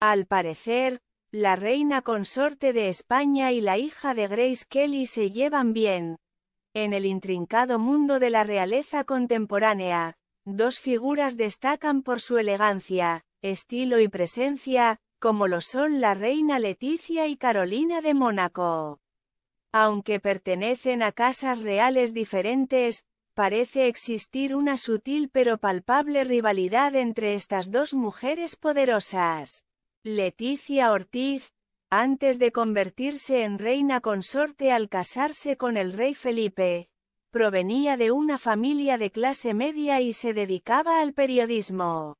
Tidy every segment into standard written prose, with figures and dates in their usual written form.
Al parecer, la reina consorte de España y la hija de Grace Kelly se llevan bien. En el intrincado mundo de la realeza contemporánea, dos figuras destacan por su elegancia, estilo y presencia, como lo son la reina Letizia y Carolina de Mónaco. Aunque pertenecen a casas reales diferentes, parece existir una sutil pero palpable rivalidad entre estas dos mujeres poderosas. Letizia Ortiz, antes de convertirse en reina consorte al casarse con el rey Felipe, provenía de una familia de clase media y se dedicaba al periodismo.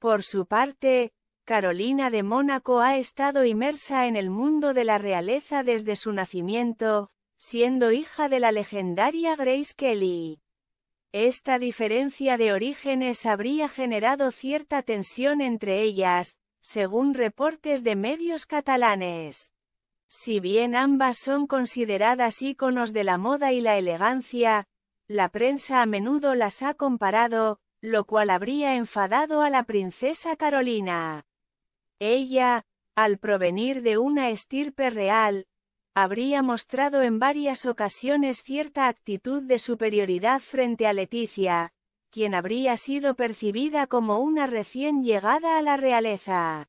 Por su parte, Carolina de Mónaco ha estado inmersa en el mundo de la realeza desde su nacimiento, siendo hija de la legendaria Grace Kelly. Esta diferencia de orígenes habría generado cierta tensión entre ellas, según reportes de medios catalanes. Si bien ambas son consideradas íconos de la moda y la elegancia, la prensa a menudo las ha comparado, lo cual habría enfadado a la princesa Carolina. Ella, al provenir de una estirpe real, habría mostrado en varias ocasiones cierta actitud de superioridad frente a Letizia, quien habría sido percibida como una recién llegada a la realeza,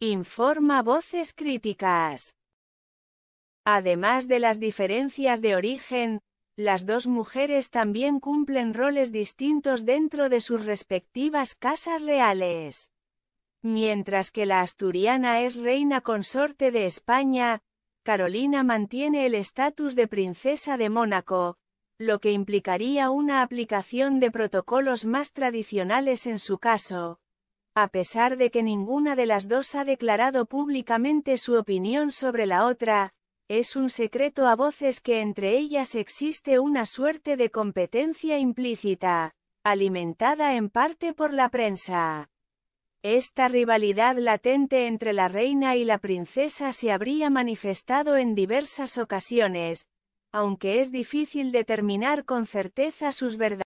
informa voces críticas. Además de las diferencias de origen, las dos mujeres también cumplen roles distintos dentro de sus respectivas casas reales. Mientras que la asturiana es reina consorte de España, Carolina mantiene el estatus de princesa de Mónaco, lo que implicaría una aplicación de protocolos más tradicionales en su caso, a pesar de que ninguna de las dos ha declarado públicamente su opinión sobre la otra. Es un secreto a voces que entre ellas existe una suerte de competencia implícita, alimentada en parte por la prensa. Esta rivalidad latente entre la reina y la princesa se habría manifestado en diversas ocasiones, aunque es difícil determinar con certeza sus verdaderos